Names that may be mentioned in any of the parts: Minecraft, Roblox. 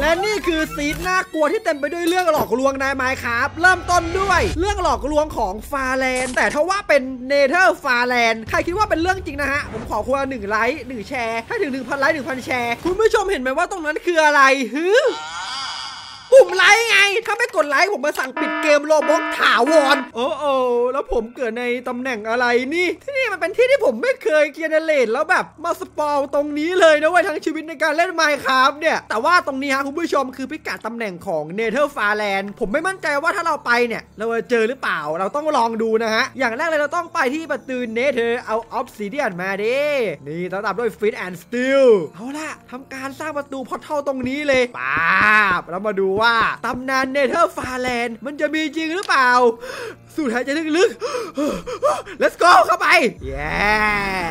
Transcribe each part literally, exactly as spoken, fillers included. และนี่คือซีดน่ากลัวที่เต็มไปด้วยเรื่องหลอกลวงในไมน์คราฟต์เริ่มต้นด้วยเรื่องหลอกลวงของฟาแลนแต่ถ้าว่าเป็นเนเธอร์ฟาแลนใครคิดว่าเป็นเรื่องจริงนะฮะผมขอคนละหนึ่งไลค์หนึ่งแชร์ให้ถึง หนึ่งพัน ไลค์ หนึ่งพัน แชร์คุณผู้ชมเห็นไหมว่าตรงนั้นคืออะไรฮึปุ่มไลค์ไงถ้าไม่กดไลค์ผมมาสั่งปิดเกมโรบล็อกถาวรโอ้โหแล้วผมเกิดในตำแหน่งอะไรนี่ที่นี่มันเป็นที่ที่ผมไม่เคยเกียร์เนเลตแล้วแบบมาสปอลตรงนี้เลยนะเว้ยทั้งชีวิตในการเล่นไมน์คราฟต์เนี่ยแต่ว่าตรงนี้ฮะคุณผู้ชมคือพิกัดตำแหน่งของเนเธอร์ฟาแลนด์ผมไม่มั่นใจว่าถ้าเราไปเนี่ยเราจะเจอหรือเปล่าเราต้องลองดูนะฮะอย่างแรกเลยเราต้องไปที่ประตูเนเธอร์เอาออฟซิเดียนมาดินี่ตามด้วยฟิตแอนด์สตีลเอาล่ะทำการสร้างประตูพอร์ทัลตรงนี้เลยป๊าบแล้วมาดูว่าตำนานเนเธอร์ฟาแลนด์มันจะมีจริงหรือเปล่าสูดหายใจลึกๆ let's go เข้าไป yeah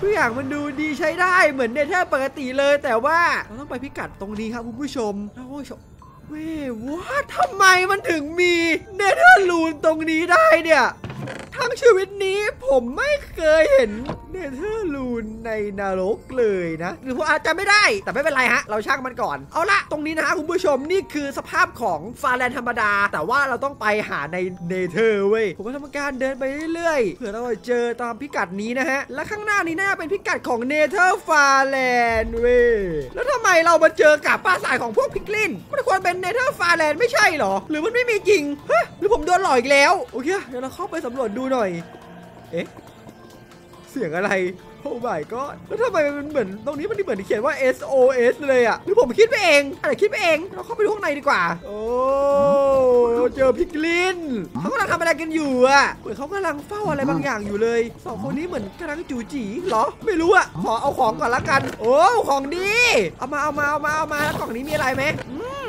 ทุกอย่างมันดูดีใช้ได้เหมือนเนเธอร์ปกติเลยแต่ว่าเราต้องไปพิกัดตรงนี้ครับคุณผู้ชมแล้วเว้ยว่าทำไมมันถึงมีเนเธอร์ลูนตรงนี้ได้เนี่ยทั้งชีวิตนี้ผมไม่เคยเห็นเนเธอร์ลูนในนรกเลยนะหรือผมอาจจะไม่ได้แต่ไม่เป็นไรฮะเราช่างมันก่อนเอาละตรงนี้นะฮะคุณผู้ชมนี่คือสภาพของฟาแลนธรรมดาแต่ว่าเราต้องไปหาในเนเธอร์เว้ยผมก็ทำการเดินไปเรื่อยๆเผื่อเราจะเจอตามพิกัดนี้นะฮะและข้างหน้านี้น่าจะเป็นพิกัดของเนเธอร์ฟาแลนเว้ยแล้วทำไมเรามาเจอกับปราสาทของพวกพิกลินมันควรเป็นเนเธอร์ฟาแลนไม่ใช่หรอหรือมันไม่มีจริงฮะหรือผมโดนหลอกอีกแล้วโอเคเดี๋ยวเราเข้าไปสำรวจดูหน่อยเอ๊ะเสียงอะไรโอ้ยก็แล้วทำไมมันเหมือนตรงนี้มันเหมือนเขียนว่า เอส โอ เอส เลยอ่ะหรือผมคิดไปเองอะไรคิดไปเองเราเข้าไปดูข้างในดีกว่าโอ้เจอพิกลินเขากำลังทำอะไรกันอยู่อ่ะเหมือนเขากำลังเฝ้าอะไรบางอย่างอยู่เลยสองคนนี้เหมือนกำลังจู๋จี๋เหรอไม่รู้อ่ะขอเอาของก่อนละกันโอ้ของดีเอามาเอามาเอามาเอามาแล้วกล่องนี้มีอะไรไหม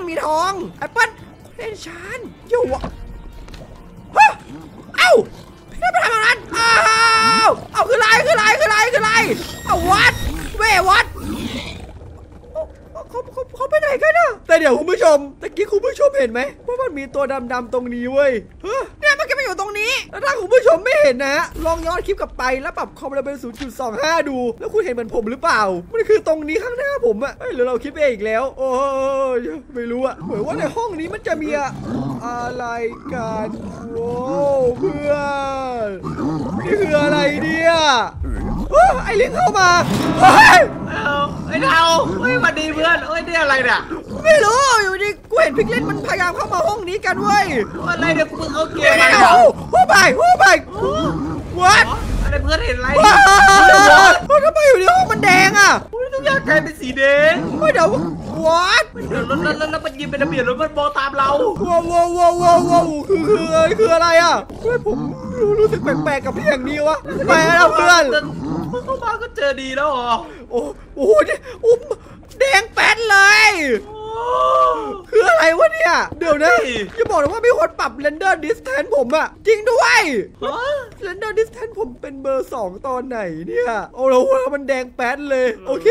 มีทองแอปเปิ้ลเอ็นชานอยู่อ่ะฮะเอ้าไม่ไปทำอะไรนั้นอ้าวเอาคือไรคือไรคือไรคือไรเอาวัดเววัดเขาเขาเขาไปไหนกันนะแต่เดี๋ยวคุณผู้ชมตะกี้คุณผู้ชมเห็นไหมว่ามันมีตัวดำๆตรงนี้เว้ยเนี่ยมันก็ไม่อยู่ตรงนี้แล้วถ้าคุณผู้ชมไม่เห็นนะลองย้อนคลิปกลับไปแล้วปรับความเร็วเป็น ศูนย์จุดสองห้า ดูแล้วคุณเห็นเหมือนผมหรือเปล่ามันคือตรงนี้ข้างหน้าผมอะหรือเราคิดเองอีกแล้วโอ้ยไม่รู้อะเหมือนว่าในห้องนี้มันจะมีอะไรกันโว้เพื่อนนี่คืออะไรเนี่ยไอ้ลิงเข้ามาเฮ้ยไอ้ดาวเฮ้ยมาดีเพื่อนเฮ้ยนี่อะไรเนี่ยไม่รู้อยู่ดีกูเห็นพิกเล่นมันพยายามเข้ามาห้องนี้กันเว้ยอะไรเนี่ยมึงเอาเกียร์อะไรเนี่ยหัวไปหัวไปวัดอะไรเพื่อนเห็นอะไรวัดทำไมอยู่ในห้องมันแดงอ่ะทุกอย่างกลายเป็นสีแดงไม่เดี๋ยววัดเดี๋ยวรถแล้วแล้วมันยิงเป็นระเบียบรถมันมองตามเราว้าวว้าวว้าวว้าวคือคือคืออะไรอ่ะผมรู้สึกแปลกๆกับเรื่องนี้วะแปลกแล้วเพื่อนเข้ามาก็เจอดีแล้วอ๋อโอ้โหเนี่ยอุ้มแดงแป๊ดเลยคืออะไรวะเนี่ยเดี๋ยวนะอย่าบอกนะว่ามีคนปรับ render distance ผมอะจริงด้วย render distance ผมเป็นเบอร์สองตอนไหนเนี่ยโอ้โหมันแดงแป๊ดเลยโอเค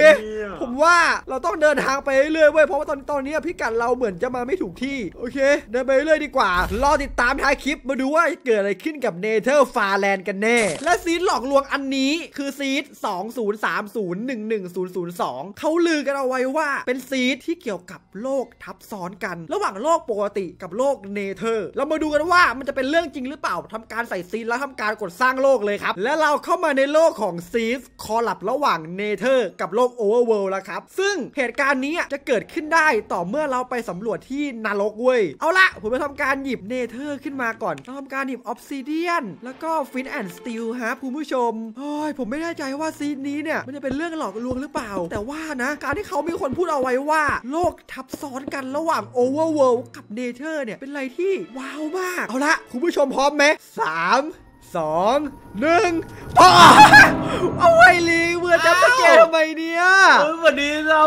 ผมว่าเราต้องเดินทางไปเรื่อยๆเว้ยเพราะว่าตอนตอนนี้พิกัดเราเหมือนจะมาไม่ถูกที่โอเคเดินไปเรื่อยดีกว่ารอติดตามท้ายคลิปมาดูว่าเกิดอะไรขึ้นกับเนเธอร์ฟาแลนด์กันแน่และซีดหลอกลวงอันนี้คือซีดสองศูนย์สามศูนย์หนึ่งหนึ่งศูนย์ศูนย์สองเขาลือกันเอาไว้ว่าเป็นซีดที่เกี่ยวกับโลกทับซ้อนกันระหว่างโลกปกติกับโลกเนเธอร์เรามาดูกันว่ามันจะเป็นเรื่องจริงหรือเปล่าทำการใส่ซีนแล้วทำการกดสร้างโลกเลยครับและเราเข้ามาในโลกของซีสคอลับระหว่างเนเธอร์กับโลกโอเวอร์เวิลด์แล้วครับซึ่งเหตุการณ์นี้จะเกิดขึ้นได้ต่อเมื่อเราไปสำรวจที่นรกเว้ยเอาละผมจะทำการหยิบเนเธอร์ขึ้นมาก่อนทำการหยิบออฟซิเดียนแล้วก็ฟินแอนด์สตีลฮะคุณผู้ชมโอ้ยผมไม่แน่ใจว่าซีนนี้เนี่ยมันจะเป็นเรื่องหลอกลวงหรือเปล่าแต่ว่านะการที่เขามีคนพูดเอาไว้ว่าโลกทับซ้อนกันระหว่างโอเวอร์เวิลด์กับเนเธอร์เนี่ยเป็นอะไรที่ว้าวมากเอาละคุณผู้ชมพร้อมไหมสามสองหนึ่งพอเอาไว้ลิงเมื่อจะมาเจอทำไมเนี่ยวันนี้เรา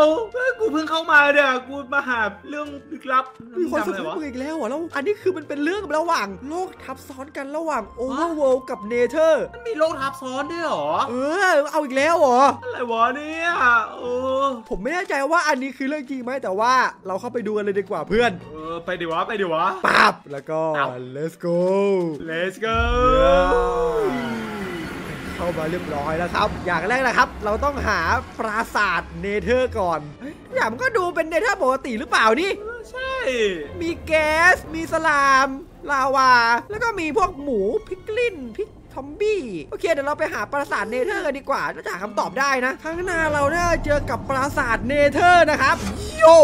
กูเพิ่งเข้ามาเด้อกูมาหาเรื่องลึกลับมีคนสะกดอีกแล้วเหรอแล้วอันนี้คือมันเป็นเรื่องระหว่างโลกทับซ้อนกันระหว่างโอเวอร์เวิลด์กับเนเธอร์มันมีโลกทับซ้อนด้วยเหรอเออเอาอีกแล้วเหรออะไรวะเนี่ยโอ้ผมไม่แน่ใจว่าอันนี้คือเรื่องจริงไหมแต่ว่าเราเข้าไปดูกันเลยดีกว่าเพื่อนเออไปดีวะไปดีวะปั๊บแล้วก็ let's go let's go เข้ามาเรียบร้อยแล้วครับอย่างแรกนะครับเราต้องหาปราสาทเนเธอร์ก่อนอย่างมันก็ดูเป็นเนเธอร์ปกติหรือเปล่านี่ใช่มีแก๊สมีสลามลาวาแล้วก็มีพวกหมูพิกลินพิกทอมบี้โอเคเดี๋ยวเราไปหาปราสาทเนเธอร์กันดีกว่าจะหาคำตอบได้นะข้างหน้าเราเนี่ยเจอกับปราสาทเนเธอร์นะครับโย่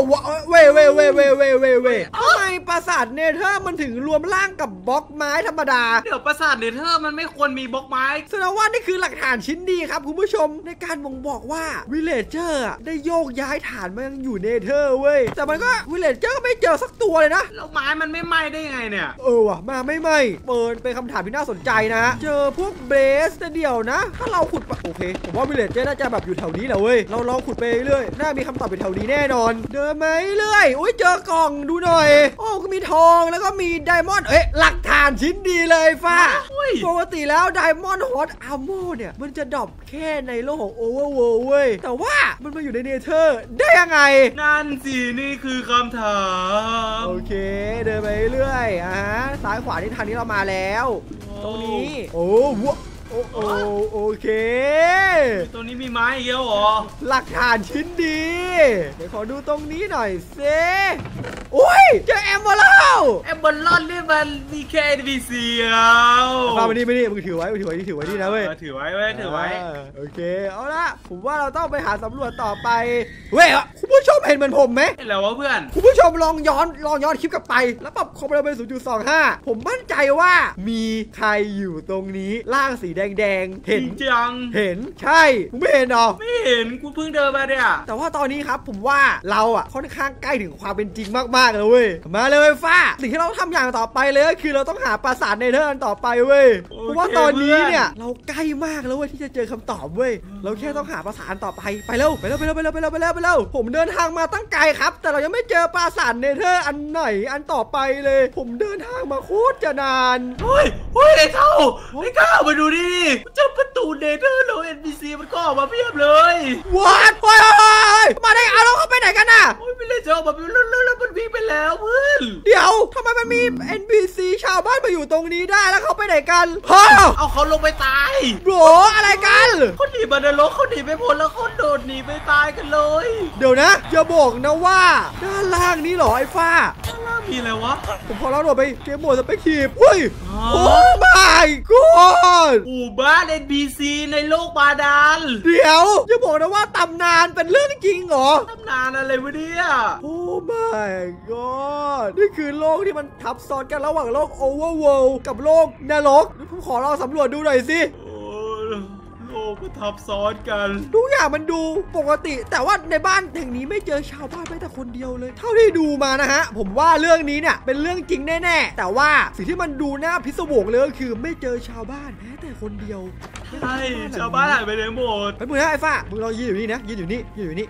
เว่เว่เว่เว่เว่เว่เว่ทำไมปราสาทเนเธอร์มันถึงรวมร่างกับบล็อกไม้ธรรมดาเดี๋ยวปราสาทเนเธอร์มันไม่ควรมีบล็อกไม้แสดงว่านี่คือหลักฐานชิ้นดีครับคุณผู้ชมในการบ่งบอกว่าวิลเลจเจอร์ได้โยกย้ายฐานมายังอยู่เนเธอร์เว้ยแต่มันก็วิลเลจเจอร์ไม่เจอสักตัวเลยนะแล้วไม้มันไม่ไหม้ได้ไงเนี่ยเออว่ะมาไม่ไหม้เปิดเป็นคำถามที่น่าสนใจนะเจอพวกเบสแต่เดียวนะถ้าเราขุดโอเคผมว่าวิลเลจเจอร์น่าจะแบบอยู่แถวนี้แหละเว้ยเราลองขุดไปเรื่อยน่ามีคำตอบอยู่แถวนี้แน่นอนเดินไหมเรื่อยโอ้ยเจอกล่องดูหน่อยโอ้ก็มีทองแล้วก็มีไดมอนด์เอ๊ะหลักฐานชิ้นดีเลยฟ้าปกติแล้วไดมอนด์ฮอตอาร์โมเนี่ยมันจะดรอปแค่ในโลกของโอเวอร์เวิลด์เว้ยแต่ว่ามันมาอยู่ในเนเธอร์ได้ยังไงนั่นสินี่คือคำถามโอเคเดินไปเรื่อยอ่ะซ้ายขวาที่ทางนี้เรามาแล้วตรงนี้โอ้โหโอ้โอโอเคตัวนี้มีไม้เยอะหรอหลักฐานชิ้นดีเดี๋ยวขอดูตรงนี้หน่อยเซ่โอ้ยเจอแอมเบอร์ลอนแอมเบอร์ลอนนี่มันมีแค่ดีเซียวมาไม่ดีไม่ดีมึงถือไว้มึงถือไว้นี่ถือไว้นี่นะเว้ยถือไว้เว้ยถือไว้โอเคเอาละผมว่าเราต้องไปหาสำรวจต่อไปเว้ยคุณผู้ชมเห็นเหมือนผมไหมเห็นแล้ววะเพื่อนคุณผู้ชมลองย้อนลองย้อนคลิปกลับไปแล้วปรับความเร็วเป็น ศูนย์จุดสองห้า ผมมั่นใจว่ามีใครอยู่ตรงนี้ล่างสีแดงๆเห็นจังเห็นใช่กูไม่เห็นหรอไม่เห็นกูเพิ่งเดินมาเนี่ยแต่ว่าตอนนี้ครับผมว่าเราอ่ะค่อนข้างใกล้ถึงความเป็นจริงมากๆเลยเว้ยมาเลยฟ้าสิ่งที่เราทำอย่างต่อไปเลยก็คือเราต้องหาปราสาทเนเธอร์ต่อไปเว้ยเพราะว่าตอนนี้เนี่ยเราใกล้มากแล้วเว้ยที่จะเจอคำตอบเว้ยเราแค่ต้องหาปราสาทต่อไปไปเร็วไปเร็วไปเร็วไปเร็วไปเร็วไปเร็วไปเร็วผมเดินทางมาตั้งไกลครับแต่เรายังไม่เจอปราสาทเนเธอร์อันไหนอันต่อไปเลยผมเดินทางมาโคตรจะนานเฮ้ยเฮ้ยไอ้เท่าไอ้เท่ามาดูดิเจ้าประตูเนเธอร์โลเอ็นบีซีมันก็ออกมาเพียบเลยวอดโอ้ยมาได้เอาเราเข้าไปไหนกันน่ะโอ้ยไม่เลยจะออกมาเป็นเรื่องแล้วมันวิ่งไปแล้วเพื่อนเดี๋ยวทำไมมันมี เอ็น พี ซี ชาวบ้านมาอยู่ตรงนี้ได้แล้วเขาไปไหนกันเฮ้ยเอาเขาลงไปตายโหอะไรกันเขาหนีบันไดโลเขาหนีไปพ้นแล้วเขาโดดหนีไปตายกันเลยเดี๋ยวนะอย่าบอกนะว่าด้านล่างนี้หรอไอ้ฟ้าด้านล่างมีอะไรวะผมพอเราโดดไปเกมโหมดสเปคทีฟเฮ้ยโอ้my godอูบ้าน เอ็น พี ซี ในโลกบาดาลเดี๋ยวอย่าบอกนะว่าตำนานเป็นเรื่องจริงเหรอตำนานอะไรวะเนี่ยโอ้ my god นี่คือโลกที่มันทับซ้อนกันระหว่างโลก Overworld กับโลกนรกผมขอลองสำรวจดูหน่อยสิก็ทับซ้อนกันทุกอย่างมันดูปกติแต่ว่าในบ้านแห่งนี้ไม่เจอชาวบ้านแม้แต่คนเดียวเลยเท่าที่ดูมานะฮะผมว่าเรื่องนี้เนี่ยเป็นเรื่องจริงแน่ๆแต่ว่าสิ่งที่มันดูน่าพิศวงเลยก็คือไม่เจอชาวบ้านแม้แต่คนเดียวใช่ชาวบ้านหายไปเลยหมดไปมึงนะไอ้ฝ้ามึงลองยืนอยู่นี่นะยืนอยู่นี่ยืนอยู่นี่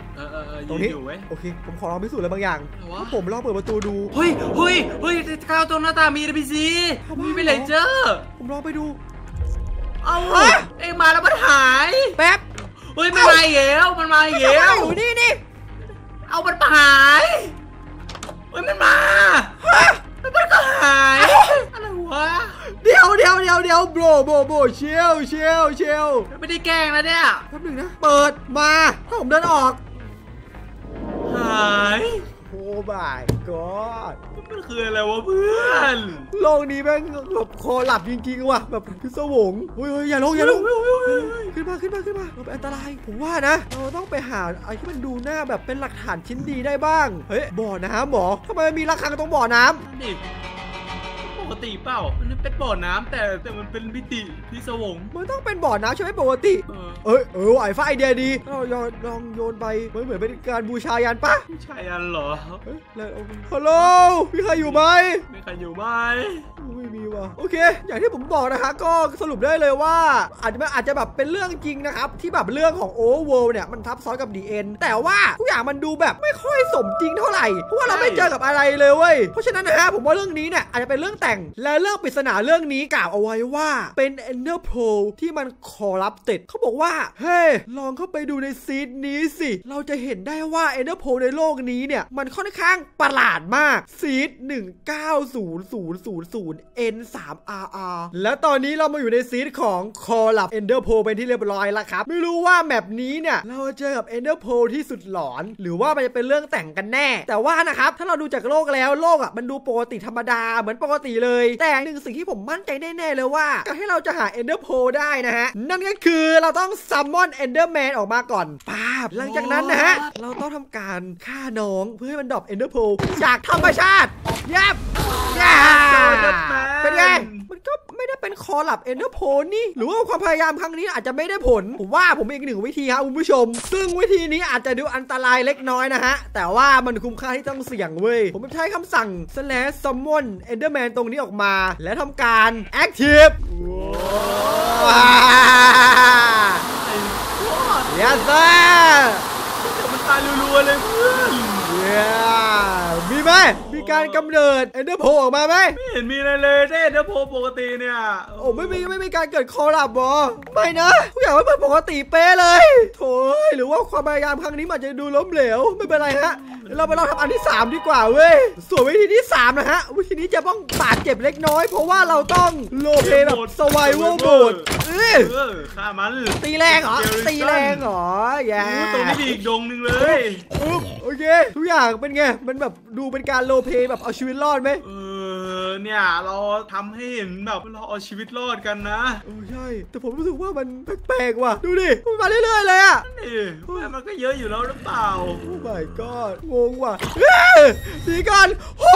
ตรงนี้โอเคผมขอลองพิสูจน์อะไรบางอย่างผมลองเปิดประตูดูเฮ้ยเฮ้ยเฮ้ยข้าวต้นหน้าตามีพีซีมีไปเลยเจอผมลองไปดูเอาเอ็งมาแล้วมันหายแป๊บเฮ้ยมันมาเหี้ยวมันมาเหี้ยวอยู่นี่นี่เอามันหายเฮ้ยมันมามันก็หายอะไรวะเดี๋ยวเดี๋ยวเดี๋ยวเดี๋ยวโบโบโบเชียวเชียวเชียวไม่ได้แกล้งนะเนี่ยแป๊บหนึ่งนะเปิดมาถ้าผมเดินออกหายโอ้บายก็มันคืออะไรวะเพื่อนโลกนี้แม่งแบบคอหลับจริงๆว่ะแบบพิศวงเฮ้ยอย่าลงอย่าลงขึ้นมาขึ้นมาขึ้นมาเราเป็นอันตรายผมว่านะเราต้องไปหาอะไรที่มันดูหน้าแบบเป็นหลักฐานชิ้นดีได้บ้างเฮ้ยบ่อน้ำหรอทำไมมีระฆังตรงบ่อน้ำนี่ปกติเปล่ามันเป็นบ่อน้ำแต่แต่มันเป็นมิติพิศวงมันต้องเป็นบ่อน้ำใช่ไหมปกติเอ้ยเออไอ้ฟ้าไอเดียดีเราลองโยนไปเหมือนเป็นการบูชายันปะบูชายันเหรอฮัลโหลมีใครอยู่ไหมมีใครอยู่ไหมไม่มีว่ะโอเคอย่างที่ผมบอกนะคะก็สรุปได้เลยว่าอาจจะอาจจะแบบเป็นเรื่องจริงนะครับที่แบบเรื่องของโอเวอร์เวิลด์เนี่ยมันทับซ้อนกับดีเอ็นแต่ว่าทุกอย่างมันดูแบบไม่ค่อยสมจริงเท่าไหร่เพราะว่าเราไม่เจอกับอะไรเลยเว้ยเพราะฉะนั้นนะฮะผมว่าเรื่องนี้เนี่ยอาจจะเป็นเรื่องแต่ง งและเรื่องปริศนาเรื่องนี้กล่าวเอาไว้ว่าเป็น Ender Pearl ที่มันคอร์รัปติดเขาบอกว่าเฮ้ย ลองเข้าไปดูในซีดนี้สิเราจะเห็นได้ว่า Ender Pearl ในโลกนี้เนี่ยมันค่อนข้างประหลาดมากซีด หนึ่งเก้าศูนย์ศูนย์ศูนย์ เอ็น สาม อาร์ อาร์ และตอนนี้เรามาอยู่ในซีดของคอร์รัป Ender Pearl เป็นที่เรียบร้อยแล้วครับไม่รู้ว่าแมปนี้เนี่ยเราเจอกับ Ender Pearl ที่สุดหลอนหรือว่ามันจะเป็นเรื่องแต่งกันแน่แต่ว่านะครับถ้าเราดูจากโลกแล้วโลกอ่ะมันดูปกติธรรมดาเหมือนปกติเลยแต่หนึ่งสิ่งที่ผมมั่นใจแน่ๆเลยว่าการที่เราจะหา Ender Pearl ได้นะฮะนั่นก็คือเราต้องซัมมอน Ender Man ออกมาก่อนป้าบหลังจากนั้นนะฮะเราต้องทำการฆ่าน้องเพื่อให้มันดรอป Ender Pearl จากธรรมชาติยับยับเป็นไงมันก็ไม่ได้เป็นคอร์รัปเอนเดอร์โพนี่หรือว่าความพยายามครั้งนี้อาจจะไม่ได้ผลผมว่าผมอีกหนึ่งวิธีครับคุณผู้ชมซึ่งวิธีนี้อาจจะดูอันตรายเล็กน้อยนะฮะแต่ว่ามันคุ้มค่าที่ต้องเสี่ยงเว้ยผมใช้คำสั่ง slash summon enderman ตรงนี้ออกมาและทำการ active ว้าวยาซ่ามันตายรัวๆเลยเพื่อนมีไหมมีการกำเนิดเอ็นเดอร์โพออกมาไหมไม่เห็นมีอะไรเลยใช่เอ็นเดอร์โพปกติเนี่ยโอ้ไม่มีไม่มีการเกิดคอร์รัปบ่ไม่นะทุกอย่างมันปกติเป๊ะเลยโถ่หรือว่าความพยายามครั้งนี้มันจะดูล้มเหลวไม่เป็นไรฮะเราไปลองทำอันที่สามดีกว่าเว้ยส่วนวิธีที่สามนะฮะวิธีนี้จะต้องบาดเจ็บเล็กน้อยเพราะว่าเราต้องโลเพแบบสวายเวอร์บูดเออฆ่ามันตีแรงเหรอตีแรงเหรออย่าตรงนี้ดีอีกดงหนึ่งเลยโอเคทุกอย่างเป็นไงมันแบบดูเป็นการโลเพแบบเอาชีวิตรอดไหมเออเนี่ยเราทำให้เห็นแบบเราเอาชีวิตรอดกันนะโอ้ใช่แต่ผมรู้สึกว่ามันแปลกๆว่ะดูดิมันมาเรื่อยๆเลยอ่ะนี่มันก็เยอะอยู่แล้วหรือเปล่าโอ้ my god งงว่ะดีกันโอ้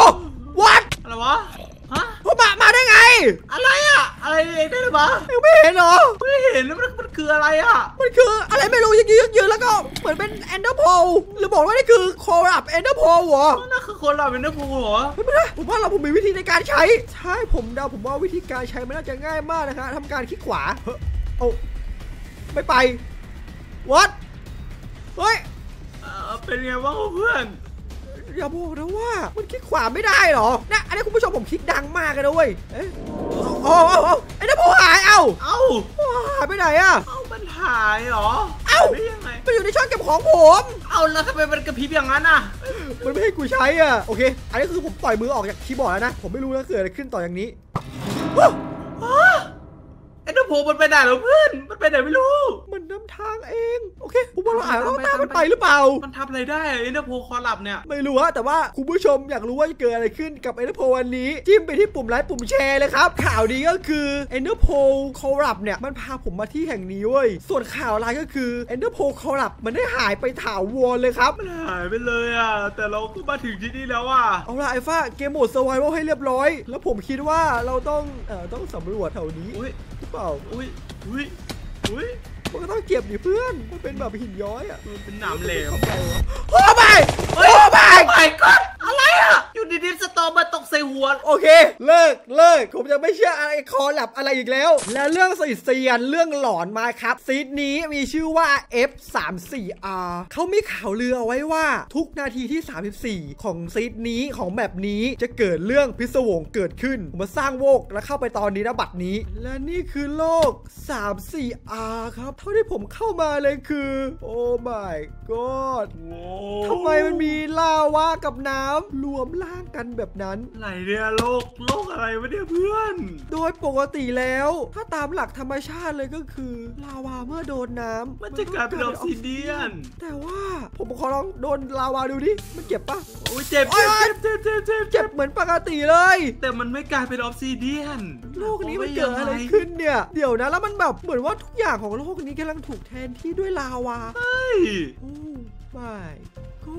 วัดอะไรวะฮะพวกมามาได้ไงอะไรอะอะไรได้หรือเปล่าไม่เห็นหรอไม่เห็นแล้วมันมันคืออะไรอะมันคืออะไรไม่รู้ยืดยืดแล้วก็เหมือนเป็นเอนเดอร์โพลหรือบอกว่านี่คือคอร์รัปเอนเดอร์โพลเหรอนั่นคือคอร์รัปเอนเดอร์โพลเหรอไม่เป็นไรผมว่าเราผมมีวิธีในการใช้ใช่ผมเดาผมว่าวิธีการใช้มันน่าจะง่ายมากนะคะทำการคลิกขวาเอ้าไม่ไปวัดเฮ้ยเป็นไงบ้างเพื่อนอย่าบอกนะว่ามันคลิกขวาไม่ได้หรอนะอันนี้คุณผู้ชมผมคลิกดังมากเลยนะเว้ยเอ๊ะโอ้โอ้ไอ้น้ำโพหายเอ้าเอ้าหายไปไหนอะเอ้ามันหายหรอเอ้าได้ยังไงมันอยู่ในช่องเก็บของผมเอ้าแล้วทำไมมันกระพริบอย่างนั้นอะมันไม่ให้กูใช้อ่ะโอเคอันนี้คือผมปล่อยมือออกจากคีย์บอร์ดแล้วนะผมไม่รู้แล้วเกิดอะไรขึ้นต่ออย่างนี้ไอ้น้ำโพมันไปไหนหรอเพื่อนมันไปไหนไม่รู้มันนำทางเองโอเคผมว่าเราอ่านแล้วตามมันไปหรือเปล่ามันทำอะไรได้ไอ้น้ำโพคอร์รัปเนี่ยไม่รู้ฮะแต่ว่าคุณผู้ชมอยากรู้ว่าจะเกิดอะไรขึ้นกับไอ้น้ำโพวันนี้จิ้มไปที่ปุ่มไลค์ปุ่มแชร์เลยครับข่าวดีก็คือไอ้น้ำโพคอร์รัปเนี่ยมันพาผมมาที่แห่งนี้เว้ยส่วนข่าวร้ายก็คือไอ้น้ำโพคอร์รัปมันได้หายไปถาวรเลยครับมันหายไปเลยอ่ะแต่เราก็มาถึงที่นี่แล้วอ่ะเอาล่ะไอ้ฟ้าเกมโหมด survival ให้เรียบร้อยแล้วผมคิดว่าเราต้องเอ่อต้องสำรวจแถวนี้เปล่าอุ้ยอุ้ยอุ้ยมันก็ต้องเก็บดิเพื่อนมันเป็นแบบหินย้อยอ่ะมันเป็นหนามเหลวโอ้ไปโอ้ไปไปก็อะไรอ่ะอยู่ดีๆสตอมมาตกใส่หัวโอเคเลิกเลิกผมจะไม่เชื่ออะไรคอร์รัปอะไรอีกแล้วและเรื่องสีเซียนเรื่องหลอนมาครับซีดนี้มีชื่อว่า เอฟ สาม สี่ อาร์ เขามีข่าวลือเอาไว้ว่าทุกนาทีที่สามสิบสี่ของซีดนี้ของแบบนี้จะเกิดเรื่องพิศวงเกิดขึ้นมาสร้างโวกและเข้าไปตอนนี้นะบัดนี้และนี่คือโลก สาม สี่ อาร์ ครับเท่าที่ผมเข้ามาเลยคือโอ้ my god ทำไมมันมีลาวากับน้ำรวมร่างกันแบบนั้นไหนเนี่ยโลกโลกอะไรวะเนี่ยเพื่อนโดยปกติแล้วถ้าตามหลักธรรมชาติเลยก็คือลาวาเมื่อโดนน้ำมันจะกลายเป็นออกซิเดียนแต่ว่าผมขอลองโดนลาวาดูดิมันเจ็บปะโอ้ยเจ็บเจ็บเจ็บเจ็บเจ็บเจ็บเหมือนปกติเลยแต่มันไม่กลายเป็นออกซิเดียนโลกนี้มันเกิดอะไรขึ้นเนี่ยเดี๋ยวนะแล้วมันแบบเหมือนว่าทุกอย่างของโลกนี้กำลังถูกแทนที่ด้วยลาวาเฮ้ยโอ้ไม่ก็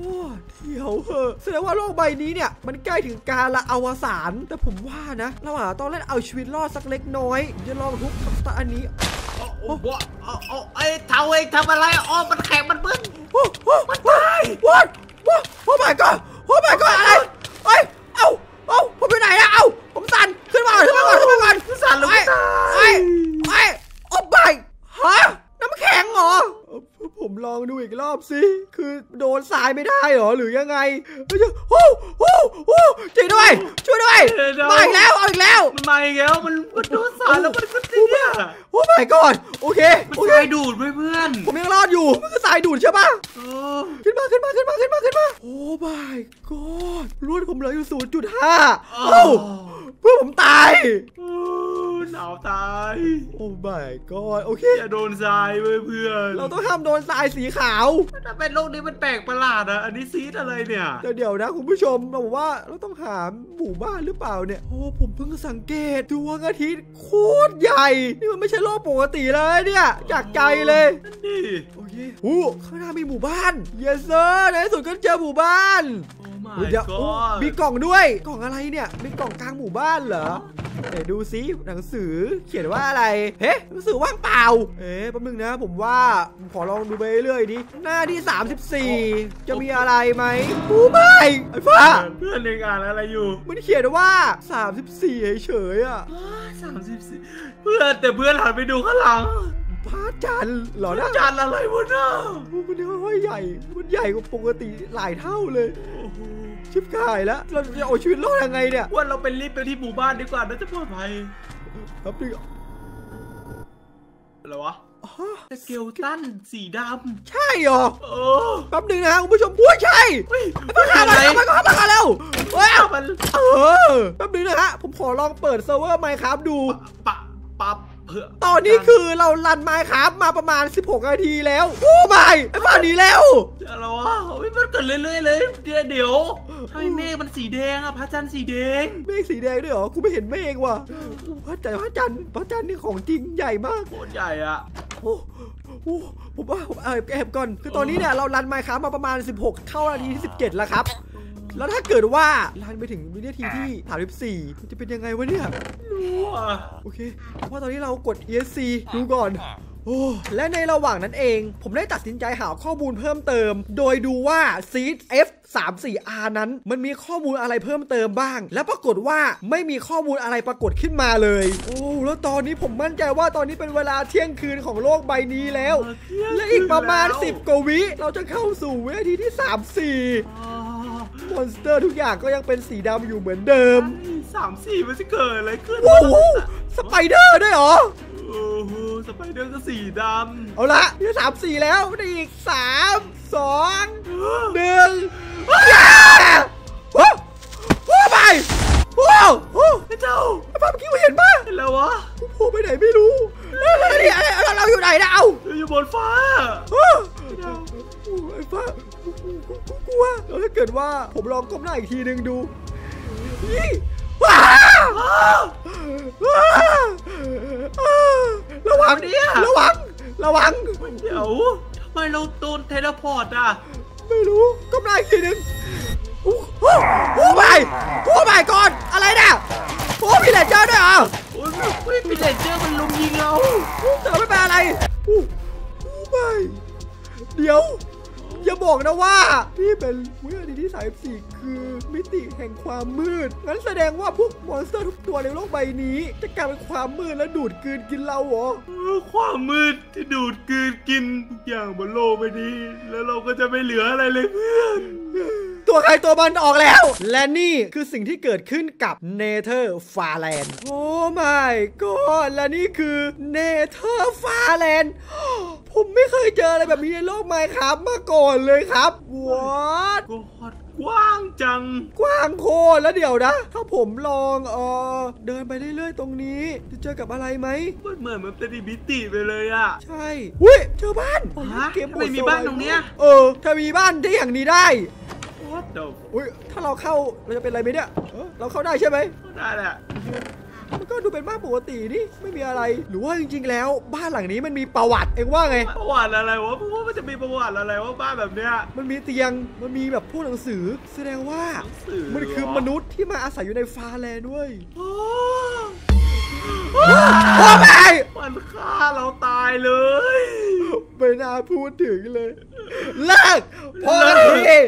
เดี๋ยวเหอะแสดงว่าโลกใบนี้เนี่ยมันใกล้ถึงการละอวสานแต่ผมว่านะเราอาจต้องเล่นเอาชีวิตรอดสักเล็กน้อยจะลองทุบกับตาอันนี้โอ้โหโอ้ไอ้เท้าเองทำอะไรอ๋อมันแข็งมันบึ้งโอ้โหมันตายวัดวัดโอ้ไม่ก็โอ้ไม่ก็อะไรเอ้ยเอ้าเอ้าผมไปไหนนะเอ้าผมสั่นขึ้นมาขึ้นมาก่อนขึ้นมาก่อนสั่นเลยไอ้ไอ้โอ้ไม่ฮะน้ำแข็งเหรอผมลองดูอีกรอบสิคือโดนทราย ไม่ได้หรอหรือยังไงโอ้โหโอ้ช่วยด้วยช่วยด้วยมาอีกแล้วเอาอีกแล้วมันมาอีกแล้วมันมันโดนสารแล้วมันก็ติดเนี่ยโอ้ไปก่อนโอเคโอเคสายดูดเพื่อนผมยังรอดอยู่มันก็สายดูดใช่ป่ะขึ้นมาขึ้นมาขึ้นมาขึ้นมาขึ้นมาโอ้ไปก่อนรวดผมเหลืออยู่ ศูนย์จุดห้า เอ้าเพื่อนผมตายหนาวตายโอ้ไม่ก็โอเคอย่าโดนทรายเพื่อนเราต้องห้ามโดนทรายสีขาวถ้าเป็นโลกนี้มันแปลกประหลาดอ่ะอันนี้ซีดอะไรเนี่ยเดี๋ยวนะคุณผู้ชมเราบอกว่าเราต้องหาหมู่บ้านหรือเปล่าเนี่ยโอ้ผมเพิ่งสังเกตดวงอาทิตย์โคตรใหญ่นี่มันไม่ใช่โลกปกติเลยเนี่ยจากใจเลยนี่โอเคโอ้ข้างหน้ามีหมู่บ้านเยสเซอร์ในสุดก็เจอหมู่บ้านมีกล่องด้วยกล่องอะไรเนี่ยมีกล่องกลางหมู่บ้านเหรอเดี๋ยวดูซิหนังสือเขียนว่าอะไรเฮ้ยหนังสือว่างเปล่าเอ๊ะแป๊บนึงนะผมว่าขอลองดูไปเรื่อยดิหน้าที่สามสิบสี่จะมีอะไรไหมกูไม่ไอ้ฟ้าเพื่อนเรียนอ่านอะไรอยู่มันเขียนว่าสามสิบสี่เฉยๆอ่ะสามสิบสี่เพื่อนแต่เพื่อนหันไปดูข้างหลังพระจันทร์เหรอนะจันทร์อะไรวะเนี่ยมันเยอะใหญ่มันใหญ่กว่าปกติหลายเท่าเลยชิบหายแล้วเราจะเอาชีวิตรอดยังไงเนี่ยว่าเราเป็นรีบไปที่หมู่บ้านดีกว่าน่าจะปลอดภัยครับพี่อะไรวะสเกลตันสีดำใช่หรอแป๊บนึงนะคุณผู้ชมผู้ใช่มาฆ่ามันมาฆ่ามันแล้วว้าวมันเออแป๊บนึงนะฮะผมขอลองเปิดเซิร์ฟเวอร์ไมค์ครับดูปะปั๊บตอนนี้คือเราลันไมค์ครับมาประมาณสิบหกนาทีแล้วโอ้ไม่ไอ้บ้านนี้แล้วอะไรวะมันเกิดเรื่อยๆเลยเดี๋ยวไอ้เมฆมันสีแดงอะพระจันทร์สีแดงเมฆสีแดงด้วยเหรอกูไม่เห็นเมฆว่ะพระจันทร์พระจันทร์พระจันทร์นี่ของจริงใหญ่มากโคตรใหญ่อะโอ้โหผมว่าผมแอบแอบก่อนคือตอนนี้เนี่ยเราลันไมค์ครับมาประมาณสิบหกเข้านาทีที่สิบเจ็ดแล้วครับแล้วถ้าเกิดว่าลันไปถึงวินาทีที่สามสิบสี่จะเป็นยังไงวะเนี่ยโอเคว่าตอนนี้เรากด อี เอส ซี ดูก่อนและในระหว่างนั้นเองผมได้ตัดสินใจหาข้อมูลเพิ่มเติมโดยดูว่า Seed เอฟ สาม สี่ อาร์ นั้นมันมีข้อมูลอะไรเพิ่มเติมบ้างและปรากฏว่าไม่มีข้อมูลอะไรปรากฏขึ้นมาเลยโอ้แล้วตอนนี้ผมมั่นใจว่าตอนนี้เป็นเวลาเที่ยงคืนของโลกใบนี้แล้วและอีกประมาณสิบกว่าวิเราจะเข้าสู่วินาทีที่สามสิบสี่มอนสเตอร์ทุกอย่างก็ยังเป็นสีดำอยู่เหมือนเดิมสามสี่มันจะเกิดอะไรขึ้นว้าวสไปเดอร์ด้วยเหรอโอ้โหสไปเดอร์ก็สีดำเอาละนี่สามสี่แล้วได้อีกสามสองหนึ่งว้าวว้าวไปว้าวเจ้าไอ้ภาพเมื่อกี้เห็นป่ะเห็นแล้ววะโผล่ไปไหนไม่รู้เราเราอยู่ไหนนะเอาอยู่บนฟ้าไอ้ฟ้ากูกลัวแล้วถ้าเกิดว่าผมลองก้มหน้าอีกทีนึงดูนี่ว้าวระวังเนี่ยระวังระวังเดี๋ยวทำไมเราโดนเทเลพอร์ตอ่ะไม่รู้ก้มหน้าอีกทีนึงโอ้โหโอ้ไปโอ้ไปก่อนอะไรเนี่ยโอ้พิเลนเจอร์ด้วยเหรอโอ้ยพิเลนเจอร์มันลุมยิงเราเจอไม่เป็นอะไรโอ้ไปเดี๋ยวอย่าบอกนะว่าที่เป็นวินาทีที่สามสิบสี่คือมิติแห่งความมืดงั้นแสดงว่าพวกมอนสเตอร์ทุกตัวในโลกใบนี้จะกลายเป็นความมืดและดูดกลืนกินเราเหรอความมืดที่ดูดกลืนกินทุกอย่างบนโลกใบนี้แล้วเราก็จะไม่เหลืออะไรเลยเพื่อนตัวใครตัวมันออกแล้วและนี่คือสิ่งที่เกิดขึ้นกับเนเธอร์ฟาแลนด์โอ้ my god และนี่คือเนเธอร์ฟาแลนด์ผมไม่เคยเจออะไรแบบนี้ในโลกไมค์ครับมาก่อนเลยครับว้าวกว้างจังกว้างโคตรแล้วเดี๋ยวนะถ้าผมลองเออเดินไปเรื่อยๆตรงนี้จะเจอกับอะไรไหมมันเหมือนมันเป็นมิติไปเลยอ่ะใช่อุ้ยเจอบ้านเกมไม่มีบ้านตรงเนี้ยเออถ้ามีบ้านได้อย่างนี้ได้อุ้ยถ้าเราเข้าเราจะเป็นอะไรไหมเนี่ยเราเข้าได้ใช่ไหมได้แหละมันก็ดูเป็นบ้านปกตินี่ไม่มีอะไรหรือว่าจริงๆแล้วบ้านหลังนี้มันมีประวัติเองว่าไงประวัติอะไรวะเพราะว่ามันจะมีประวัติอะไรว่าบ้านแบบเนี้ยมันมีเตียงมันมีแบบพวกหนังสือแสดงว่ามันคือมนุษย์ที่มาอาศัยอยู่ในฟาแลนด์ด้วยว้าวไปมันฆ่าเราตายเลยไม่น่าพูดถึงเลยเลิกพอที